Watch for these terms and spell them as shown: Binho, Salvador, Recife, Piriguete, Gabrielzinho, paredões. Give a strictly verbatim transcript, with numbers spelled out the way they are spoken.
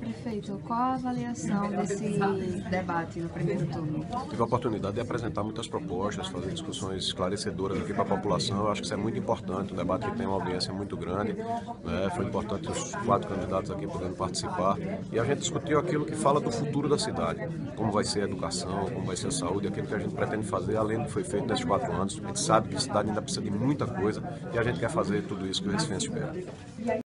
Prefeito, qual a avaliação desse debate no primeiro turno? Tive a oportunidade de apresentar muitas propostas, fazer discussões esclarecedoras aqui para a população. Eu acho que isso é muito importante, o debate tem uma audiência muito grande, né? Foi importante os quatro candidatos aqui podendo participar. E a gente discutiu aquilo que fala do futuro da cidade, como vai ser a educação, como vai ser a saúde, aquilo que a gente pretende fazer, além do que foi feito nesses quatro anos. A gente sabe que a cidade ainda precisa de muita coisa e a gente quer fazer tudo isso que o Recife espera.